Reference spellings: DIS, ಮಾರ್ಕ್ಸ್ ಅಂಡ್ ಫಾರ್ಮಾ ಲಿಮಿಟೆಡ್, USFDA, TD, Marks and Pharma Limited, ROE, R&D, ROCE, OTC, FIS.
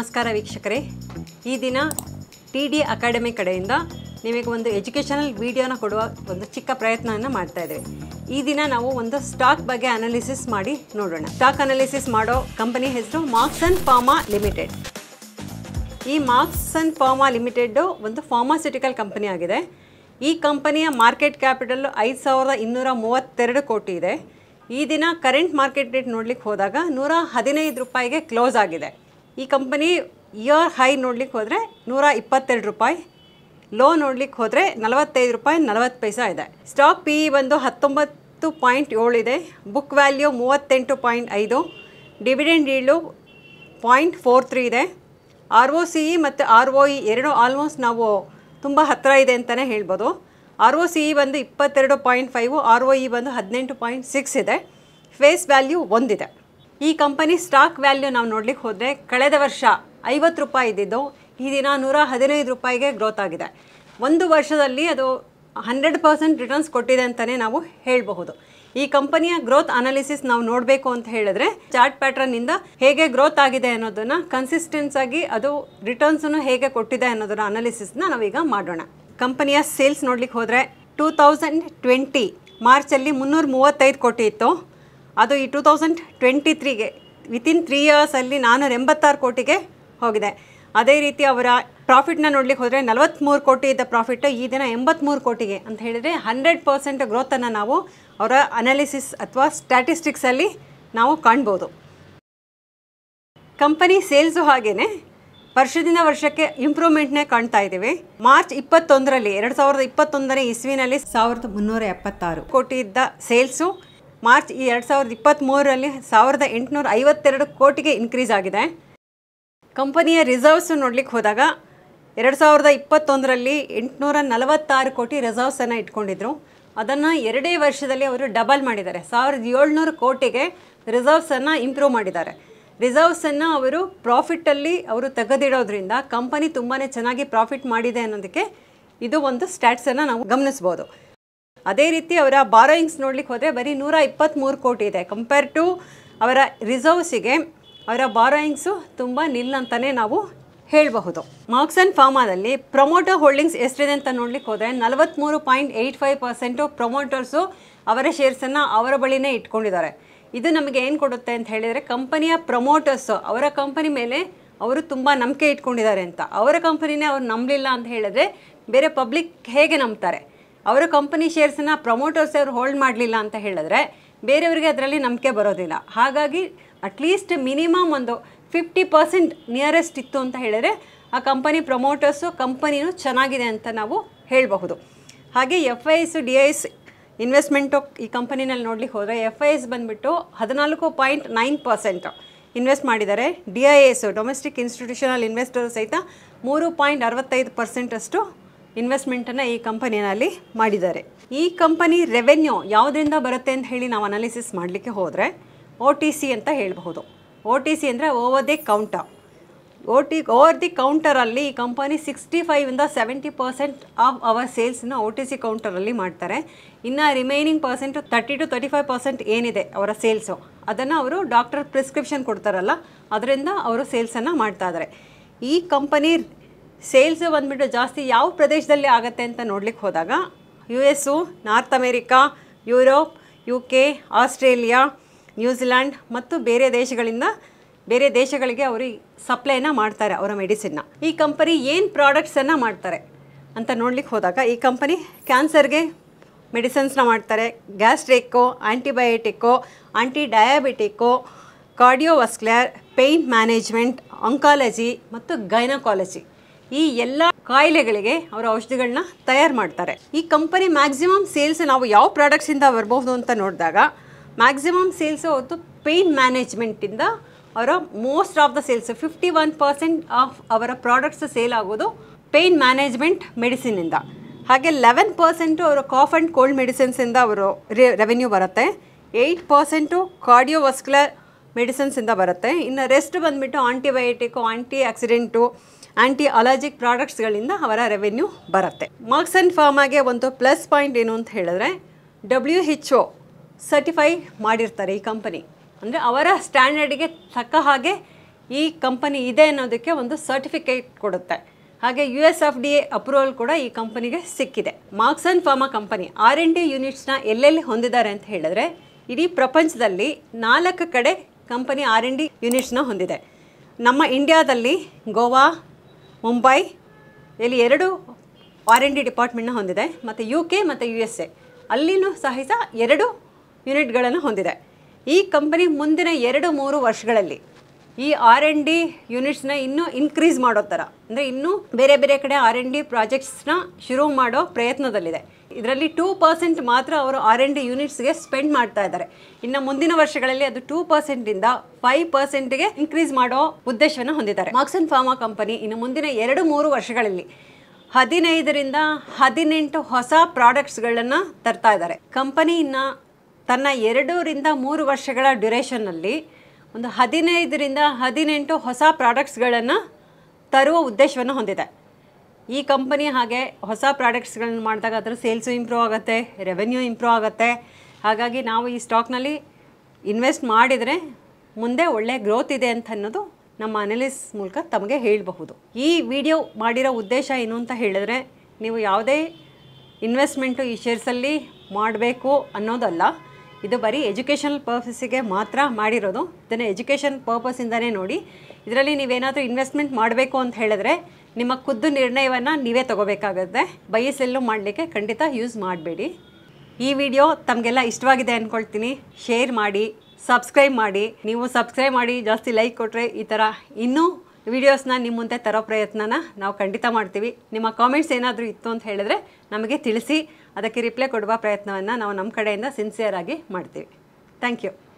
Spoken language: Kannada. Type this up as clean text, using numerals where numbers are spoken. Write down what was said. ನಮಸ್ಕಾರ ವೀಕ್ಷಕರೇ ಈ ದಿನ TD ಅಕಾಡೆಮಿ ಕಡೆಯಿಂದ ನಿಮಗೆ ಒಂದು ಎಜುಕೇಷನಲ್ ವಿಡಿಯೋನ ಕೊಡುವ ಒಂದು ಚಿಕ್ಕ ಪ್ರಯತ್ನವನ್ನು ಮಾಡ್ತಾ ಇದ್ದೇವೆ ಈ ದಿನ ನಾವು ಒಂದು ಸ್ಟಾಕ್ ಬಗ್ಗೆ ಅನಾಲಿಸಿಸ್ ಮಾಡಿ ನೋಡೋಣ ಸ್ಟಾಕ್ ಅನಾಲಿಸಿಸ್ ಮಾಡೋ ಕಂಪನಿ ಹೆಸರು ಮಾರ್ಕ್ಸ್ ಅಂಡ್ ಫಾರ್ಮಾ ಲಿಮಿಟೆಡ್ ಈ ಮಾರ್ಕ್ಸ್ ಅಂಡ್ ಫಾರ್ಮಾ ಲಿಮಿಟೆಡ್ ಒಂದು ಫಾರ್ಮಾಸ್ಯೂಟಿಕಲ್ ಕಂಪನಿ ಆಗಿದೆ ಈ ಕಂಪನಿಯ ಮಾರ್ಕೆಟ್ ಕ್ಯಾಪಿಟಲ್ 5232 ಕೋಟಿ ಇದೆ ಈ ದಿನ ಕರೆಂಟ್ ಮಾರ್ಕೆಟ್ ರೇಟ್ ನೋಡಲಿಕ್ಕೆ ಹೋದಾಗ 115 ರೂಪಾಯಿಗೆ ಕ್ಲೋಸ್ ಆಗಿದೆ ಈ ಕಂಪನಿ ಇಯರ್ ಹೈ ನೋಡಲಿಕ್ಕೆ ಹೋದರೆ 122 ರೂಪಾಯಿ ಲೋ ನೋಡಲಿಕ್ಕೆ ಹೋದರೆ 45 ರೂಪಾಯಿ 40 ಪೈಸಾ ಇದೆ ಸ್ಟಾಕ್ PE ಬಂದು 19.7 ಇದೆ ಬುಕ್ ವ್ಯಾಲ್ಯೂ 38.5 ಡಿವಿಡೆಂಡ್ ಯೀಲ್ಡ್ 0.43 ಇದೆ ROCE ಮತ್ತು ROE ಎರಡು ಆಲ್ಮೋಸ್ಟ್ ನಾವು ತುಂಬ ಹತ್ತಿರ ಇದೆ ಅಂತಲೇ ಹೇಳ್ಬೋದು ROCE ಬಂದು 22.5 ROE ಬಂದು 18.6 ಇದೆ ಫೇಸ್ ವ್ಯಾಲ್ಯೂ 1 ಇದೆ ಈ ಕಂಪನಿ ಸ್ಟಾಕ್ ವ್ಯಾಲ್ಯೂ ನಾವು ನೋಡಲಿಕ್ಕೆ ಹೋದರೆ ಕಳೆದ ವರ್ಷ 50 ರೂಪಾಯಿ ಇದ್ದಿದ್ದು ಈ ದಿನ 115 ರೂಪಾಯಿಗೆ ಗ್ರೋತ್ ಆಗಿದೆ ಒಂದು ವರ್ಷದಲ್ಲಿ ಅದು 100% ರಿಟರ್ನ್ಸ್ ಕೊಟ್ಟಿದೆ ಅಂತಲೇ ನಾವು ಹೇಳಬಹುದು ಈ ಕಂಪನಿಯ ಗ್ರೋತ್ ಅನಾಲಿಸಿಸ್ ನಾವು ನೋಡಬೇಕು ಅಂತ ಹೇಳಿದ್ರೆ ಚಾರ್ಟ್ ಪ್ಯಾಟರ್ನ್ನಿಂದ ಹೇಗೆ ಗ್ರೋತ್ ಆಗಿದೆ ಅನ್ನೋದನ್ನು ಕನ್ಸಿಸ್ಟೆನ್ಸ್ ಆಗಿ ಅದು ರಿಟರ್ನ್ಸನ್ನು ಹೇಗೆ ಕೊಟ್ಟಿದೆ ಅನ್ನೋದರ ಅನಾಲಿಸಿಸ್ನ ನಾವೀಗ ಮಾಡೋಣ ಕಂಪನಿಯ ಸೇಲ್ಸ್ ನೋಡಲಿಕ್ಕೆ ಹೋದರೆ 2020 ಮಾರ್ಚಲ್ಲಿ 335 ಕೋಟಿ ಇತ್ತು ಅದು ಈ 2023ಗೆ ವಿತಿನ್ 3 ಇಯರ್ಸಲ್ಲಿ 486 ಕೋಟಿಗೆ ಹೋಗಿದೆ ಅದೇ ರೀತಿ ಅವರ ಪ್ರಾಫಿಟ್ನ ನೋಡಲಿಕ್ಕೆ ಹೋದರೆ 43 ಕೋಟಿ ಇದ್ದ ಪ್ರಾಫಿಟ್ ಈ ದಿನ 83 ಕೋಟಿಗೆ ಅಂತ ಹೇಳಿದರೆ 100% ಗ್ರೋತನ್ನು ನಾವು ಅವರ ಅನಾಲಿಸಿಸ್ ಅಥವಾ ಸ್ಟ್ಯಾಟಿಸ್ಟಿಕ್ಸಲ್ಲಿ ನಾವು ಕಾಣ್ಬೋದು ಕಂಪನಿ ಸೇಲ್ಸು ಹಾಗೇ ವರ್ಷದಿಂದ ವರ್ಷಕ್ಕೆ ಇಂಪ್ರೂವ್ಮೆಂಟ್ನೇ ಕಾಣ್ತಾ ಇದ್ದೀವಿ ಮಾರ್ಚ್ 21ರಲ್ಲಿ 2021ನೇ ಇಸ್ವಿನಲ್ಲಿ 1376 ಕೋಟಿ ಇದ್ದ ಸೇಲ್ಸು ಮಾರ್ಚ್ 2023ರಲ್ಲಿ 1852 ಕೋಟಿಗೆ ಇನ್ಕ್ರೀಸ್ ಆಗಿದೆ ಕಂಪನಿಯ ರಿಸರ್ವ್ಸು ನೋಡಲಿಕ್ಕೆ ಹೋದಾಗ 2021ರಲ್ಲಿ 846 ಕೋಟಿ ರಿಸರ್ವ್ಸನ್ನು ಇಟ್ಕೊಂಡಿದ್ರು ಅದನ್ನು 2 ವರ್ಷದಲ್ಲಿ ಅವರು ಡಬಲ್ ಮಾಡಿದ್ದಾರೆ 1700 ಕೋಟಿಗೆ ರಿಸರ್ವ್ಸನ್ನು ಇಂಪ್ರೂವ್ ಮಾಡಿದ್ದಾರೆ ರಿಸರ್ವ್ಸನ್ನು ಅವರು ಪ್ರಾಫಿಟಲ್ಲಿ ಅವರು ತೆಗೆದಿಡೋದ್ರಿಂದ ಕಂಪನಿ ತುಂಬಾ ಚೆನ್ನಾಗಿ ಪ್ರಾಫಿಟ್ ಮಾಡಿದೆ ಅನ್ನೋದಕ್ಕೆ ಇದು ಒಂದು ಸ್ಟ್ಯಾಟ್ಸನ್ನು ನಾವು ಗಮನಿಸ್ಬೋದು ಅದೇ ರೀತಿ ಅವರ ಬಾರೋಯಿಂಗ್ಸ್ ನೋಡಲಿಕ್ಕೆ ಹೋದರೆ ಬರೀ 123 ಕೋಟಿ ಇದೆ ಕಂಪೇರ್ ಟು ಅವರ ರಿಸರ್ವ್ಸಿಗೆ ಅವರ ಬಾರೋಯಿಂಗ್ಸು ತುಂಬ ನಿಲ್ಲಂತಲೇ ನಾವು ಹೇಳಬಹುದು ಮಾರ್ಕ್ಸ್ ಆ್ಯಂಡ್ ಫಾರ್ಮಾದಲ್ಲಿ ಪ್ರೊಮೋಟರ್ ಹೋಲ್ಡಿಂಗ್ಸ್ ಎಷ್ಟಿದೆ ಅಂತ ನೋಡಲಿಕ್ಕೆ ಹೋದರೆ 43.85% ಪ್ರೊಮೋಟರ್ಸು ಅವರ ಶೇರ್ಸನ್ನು ಅವರ ಬಳಿನೇ ಇಟ್ಕೊಂಡಿದ್ದಾರೆ ಇದು ನಮಗೆ ಏನು ಕೊಡುತ್ತೆ ಅಂತ ಹೇಳಿದರೆ ಕಂಪನಿಯ ಪ್ರಮೋಟರ್ಸು ಅವರ ಕಂಪನಿ ಮೇಲೆ ಅವರು ತುಂಬ ನಂಬಿಕೆ ಇಟ್ಕೊಂಡಿದ್ದಾರೆ ಅಂತ ಅವರ ಕಂಪನಿನೇ ಅವ್ರು ನಂಬಲಿಲ್ಲ ಅಂತ ಹೇಳಿದ್ರೆ ಬೇರೆ ಪಬ್ಲಿಕ್ ಹೇಗೆ ನಂಬ್ತಾರೆ ಅವರ ಕಂಪನಿ ಶೇರ್ಸನ್ನು ಪ್ರಮೋಟರ್ಸ್ ಅವರು ಹೋಲ್ಡ್ ಮಾಡಲಿಲ್ಲ ಅಂತ ಹೇಳಿದ್ರೆ ಬೇರೆಯವರಿಗೆ ಅದರಲ್ಲಿ ನಂಬಿಕೆ ಬರೋದಿಲ್ಲ ಹಾಗಾಗಿ ಅಟ್ಲೀಸ್ಟ್ ಮಿನಿಮಮ್ ಒಂದು 50% ನಿಯರೆಸ್ಟ್ ಇತ್ತು ಅಂತ ಹೇಳಿದರೆ ಆ ಕಂಪನಿ ಪ್ರಮೋಟರ್ಸು ಕಂಪನಿನೂ ಚೆನ್ನಾಗಿದೆ ಅಂತ ನಾವು ಹೇಳಬಹುದು ಹಾಗೆ FIS DIS ಇನ್ವೆಸ್ಟ್ಮೆಂಟು ಈ ಕಂಪನಿನಲ್ಲಿ ನೋಡಲಿಕ್ಕೆ ಹೋದರೆ FIS ಬಂದುಬಿಟ್ಟು 14.9% ಇನ್ವೆಸ್ಟ್ ಮಾಡಿದ್ದಾರೆ DIS ಡೊಮೆಸ್ಟಿಕ್ ಇನ್ಸ್ಟಿಟ್ಯೂಷನಲ್ ಇನ್ವೆಸ್ಟರ್ ಸಹಿತ 3.65% ಇನ್ವೆಸ್ಟ್ಮೆಂಟನ್ನು ಈ ಕಂಪನಿಯಲ್ಲಿ ಮಾಡಿದ್ದಾರೆ ಈ ಕಂಪನಿ ರೆವೆನ್ಯೂ ಯಾವುದರಿಂದ ಬರುತ್ತೆ ಅಂತ ಹೇಳಿ ನಾವು ಅನಾಲಿಸಿಸ್ ಮಾಡಲಿಕ್ಕೆ ಹೋದರೆ OTC ಅಂತ ಹೇಳಬಹುದು OTC ಅಂದರೆ over the counter over the ಕೌಂಟರಲ್ಲಿ ಈ ಕಂಪನಿ 65% ಇಂದ 70% ಆಫ್ ಅವರ್ ಸೇಲ್ಸ್ನ OTC ಕೌಂಟರಲ್ಲಿ ಮಾಡ್ತಾರೆ ಇನ್ನು ರಿಮೈನಿಂಗ್ ಪರ್ಸೆಂಟು 30% to 35% ಏನಿದೆ ಅವರ ಸೇಲ್ಸು ಅದನ್ನು ಅವರು ಡಾಕ್ಟರ್ ಪ್ರಿಸ್ಕ್ರಿಪ್ಷನ್ ಕೊಡ್ತಾರಲ್ಲ ಅದರಿಂದ ಅವರು ಸೇಲ್ಸನ್ನು ಮಾಡ್ತಾ ಇದ್ದಾರೆ ಈ ಕಂಪನಿ ಸೇಲ್ಸು ಬಂದುಬಿಟ್ಟು ಜಾಸ್ತಿ ಯಾವ ಪ್ರದೇಶದಲ್ಲಿ ಆಗುತ್ತೆ ಅಂತ ನೋಡಲಿಕ್ಕೆ ಹೋದಾಗ US North America Europe UK Australia New Zealand ಮತ್ತು ಬೇರೆ ದೇಶಗಳಿಗೆ ಅವರು ಸಪ್ಲೈನ ಮಾಡ್ತಾರೆ ಅವರ ಮೆಡಿಸಿನ್ನ ಈ ಕಂಪನಿ ಏನು ಪ್ರಾಡಕ್ಟ್ಸನ್ನು ಮಾಡ್ತಾರೆ ಅಂತ ನೋಡಲಿಕ್ಕೆ ಹೋದಾಗ ಈ ಕಂಪನಿ ಕ್ಯಾನ್ಸರ್ಗೆ ಮೆಡಿಸಿನ್ಸ್ನ ಮಾಡ್ತಾರೆ gastric antibiotic anti diabetic cardiovascular pain management oncology ಮತ್ತು ಗೈನಕಾಲಜಿ ಈ ಎಲ್ಲ ಕಾಯಿಲೆಗಳಿಗೆ ಅವರು ಔಷಧಿಗಳನ್ನ ತಯಾರು ಮಾಡ್ತಾರೆ ಈ ಕಂಪನಿ ಮ್ಯಾಕ್ಸಿಮಮ್ ಸೇಲ್ಸ್ ನಾವು ಯಾವ ಪ್ರಾಡಕ್ಟ್ಸಿಂದ ಬರ್ಬೋದು ಅಂತ ನೋಡಿದಾಗ ಮ್ಯಾಕ್ಸಿಮಮ್ ಸೇಲ್ಸು ಹೊತ್ತು ಪೇಯ್ನ್ ಮ್ಯಾನೇಜ್ಮೆಂಟಿಂದ ಅವರ most of the sales 51% of ಅವರ ಪ್ರಾಡಕ್ಟ್ಸ್ ಸೇಲ್ ಆಗೋದು ಪೇಯ್ನ್ ಮ್ಯಾನೇಜ್ಮೆಂಟ್ ಮೆಡಿಸಿನಿಂದ ಹಾಗೆ 11% ಅವರು ಕಾಫ್ ಆ್ಯಂಡ್ ಕೋಲ್ಡ್ ಮೆಡಿಸಿನ್ಸಿಂದ ಅವರು ರೆವೆನ್ಯೂ ಬರುತ್ತೆ 8% ಕಾರ್ಡಿಯೋವಸ್ಕ್ಯುಲರ್ ಮೆಡಿಸಿನ್ಸಿಂದ ಬರುತ್ತೆ ಇನ್ನು ರೆಸ್ಟ್ ಬಂದುಬಿಟ್ಟು antibiotic anti oxidant anti allergic ಪ್ರಾಡಕ್ಟ್ಸ್ಗಳಿಂದ ಅವರ ರೆವೆನ್ಯೂ ಬರುತ್ತೆ ಮಾರ್ಕ್ಸ್ ಆ್ಯಂಡ್ ಫಾರ್ಮಾಗೆ ಒಂದು ಪ್ಲಸ್ ಪಾಯಿಂಟ್ ಏನು ಅಂತ ಹೇಳಿದ್ರೆ WHO ಸರ್ಟಿಫೈ ಮಾಡಿರ್ತಾರೆ ಈ ಕಂಪನಿ ಅಂದರೆ ಅವರ ಸ್ಟ್ಯಾಂಡರ್ಡಿಗೆ ತಕ್ಕ ಹಾಗೆ ಈ ಕಂಪನಿ ಇದೆ ಅನ್ನೋದಕ್ಕೆ ಒಂದು ಸರ್ಟಿಫಿಕೇಟ್ ಕೊಡುತ್ತೆ. ಹಾಗೆ USFDA ಅಪ್ರೂವಲ್ ಕೂಡ ಈ ಕಂಪನಿಗೆ ಸಿಕ್ಕಿದೆ. Marks and Pharma company R&D units ನ ಎಲ್ಲೆಲ್ಲಿ ಹೊಂದಿದ್ದಾರೆ ಅಂತ ಹೇಳಿದ್ರೆ ಇಡೀ ಪ್ರಪಂಚದಲ್ಲಿ 4 ಕಡೆ ಕಂಪನಿ R&D ಯೂನಿಟ್ಸ್ ನ ಹೊಂದಿದೆ. ನಮ್ಮ ಇಂಡಿಯಾದಲ್ಲಿ ಗೋವಾ, ಮುಂಬೈ ಇಲ್ಲಿ 2 R&D ಡಿಪಾರ್ಟ್ಮೆಂಟ್ ನ ಹೊಂದಿದೆ. ಮತ್ತೆ UK ಮತ್ತೆ USA ಅಲ್ಲಿನೂ ಸಹಿತ 2 ಯೂನಿಟ್ ಗಳನ್ನು ಹೊಂದಿದೆ. ಈ ಕಂಪನಿ ಮುಂದಿನ 2-3 ವರ್ಷಗಳಲ್ಲಿ ಈ R&D ಯೂನಿಟ್ಸ್ ನ ಇನ್ನೂ ಇನ್ಕ್ರೀಸ್ ಮಾಡೋ ತರ ಅಂದ್ರೆ ಇನ್ನೂ ಬೇರೆ ಬೇರೆ ಕಡೆ R&D ಪ್ರಾಜೆಕ್ಟ್ಸ್ ನ ಶುರು ಮಾಡೋ ಪ್ರಯತ್ನದಲ್ಲಿದೆ. ಇದರಲ್ಲಿ 2% ಮಾತ್ರ ಅವರು R&D ಯೂನಿಟ್ಸ್ ಗೆ ಸ್ಪೆಂಡ್ ಮಾಡ್ತಾ ಇದ್ದಾರೆ. ಇನ್ನು ಮುಂದಿನ ವರ್ಷಗಳಲ್ಲಿ ಅದು 2% ಇಂದ 5% ಗೆ ಇನ್ಕ್ರೀಸ್ ಮಾಡೋ ಉದ್ದೇಶವನ್ನು ಹೊಂದಿದ್ದಾರೆ. ಮಾರ್ಕ್ಸ್ ಅಂಡ್ ಫಾರ್ಮಾ ಕಂಪನಿ ಇನ್ನು ಮುಂದಿನ 2-3 ವರ್ಷಗಳಲ್ಲಿ 15 ರಿಂದ 18 ಹೊಸ ಪ್ರಾಡಕ್ಟ್ಸ್ ಗಳನ್ನು ತರ್ತಾ ಇದ್ದಾರೆ. ಕಂಪನಿಯನ್ನ ತನ್ನ 2 ರಿಂದ 3 ವರ್ಷಗಳ ಡ್ಯೂರೇಷನ್ ಅಲ್ಲಿ ಒಂದು 15 ರಿಂದ 18 ಹೊಸ ಪ್ರಾಡಕ್ಟ್ಸ್ ಗಳನ್ನು ತರುವ ಉದ್ದೇಶವನ್ನು ಹೊಂದಿದೆ. ಈ ಕಂಪನಿ ಹಾಗೆ ಹೊಸ ಪ್ರಾಡಕ್ಟ್ಸ್ ಗಳನ್ನು ಮಾಡಿದಾಗ ಅದರ ಸೇಲ್ಸ್ ಇಂಪ್ರೂವ್ ಆಗುತ್ತೆ, ರೆವೆನ್ಯೂ ಇಂಪ್ರೂವ್ ಆಗುತ್ತೆ. ಹಾಗಾಗಿ ನಾವು ಈ ಸ್ಟಾಕ್ ನಲ್ಲಿ ಇನ್ವೆಸ್ಟ್ ಮಾಡಿದ್ರೆ ಮುಂದೆ ಒಳ್ಳೆ ಗ್ರೋತ್ ಇದೆ ಅಂತ ಅನ್ನೋದು ನಮ್ಮ ಅನಾಲಿಸ್ ಮೂಲಕ ತಮಗೆ ಹೇಳಬಹುದು. ಈ ವಿಡಿಯೋ ಮಾಡಿರೋ ಉದ್ದೇಶ ಏನು ಅಂತ ಹೇಳಿದ್ರೆ ನೀವು ಯಾವುದೇ ಇನ್ವೆಸ್ಟ್ಮೆಂಟ್ ಈ ಶೇರ್ಸ್ ಅಲ್ಲಿ ಮಾಡಬೇಕು ಅನ್ನೋದಲ್ಲ, ಇದು ಬರೀ ಎಜುಕೇಷನಲ್ ಪರ್ಪಸ್ಸಿಗೆ ಮಾತ್ರ ಮಾಡಿರೋದು. ಇದನ್ನು ಎಜುಕೇಷನ್ ಪರ್ಪಸ್ಸಿಂದನೇ ನೋಡಿ. ಇದರಲ್ಲಿ ನೀವೇನಾದರೂ ಇನ್ವೆಸ್ಟ್ಮೆಂಟ್ ಮಾಡಬೇಕು ಅಂತ ಹೇಳಿದ್ರೆ ನಿಮ್ಮ ಖುದ್ದು ನಿರ್ಣಯವನ್ನು ನೀವೇ ತಗೋಬೇಕಾಗುತ್ತೆ. ಬಯಸೆಲ್ಲೂ ಮಾಡಲಿಕ್ಕೆ ಖಂಡಿತ ಯೂಸ್ ಮಾಡಬೇಡಿ. ಈ ವಿಡಿಯೋ ತಮಗೆಲ್ಲ ಇಷ್ಟವಾಗಿದೆ ಅಂದ್ಕೊಳ್ತೀನಿ. ಶೇರ್ ಮಾಡಿ, ಸಬ್ಸ್ಕ್ರೈಬ್ ಮಾಡಿ. ನೀವು ಸಬ್ಸ್ಕ್ರೈಬ್ ಮಾಡಿ ಜಾಸ್ತಿ ಲೈಕ್ ಕೊಟ್ಟರೆ ಈ ಥರ ಇನ್ನೂ ವಿಡಿಯೋಸ್ನ ನಿಮ್ಮ ಮುಂದೆ ತರೋ ಪ್ರಯತ್ನನ ನಾವು ಖಂಡಿತ ಮಾಡ್ತೀವಿ. ನಿಮ್ಮ ಕಾಮೆಂಟ್ಸ್ ಏನಾದರೂ ಇತ್ತು ಅಂತ ಹೇಳಿದ್ರೆ ನಮಗೆ ತಿಳಿಸಿ, ಅದಕ್ಕೆ ರಿಪ್ಲೈ ಕೊಡುವ ಪ್ರಯತ್ನವನ್ನು ನಾವು ನಮ್ಮ ಕಡೆಯಿಂದ ಸಿನ್ಸಿಯರ್ ಆಗಿ ಮಾಡ್ತೀವಿ. Thank you.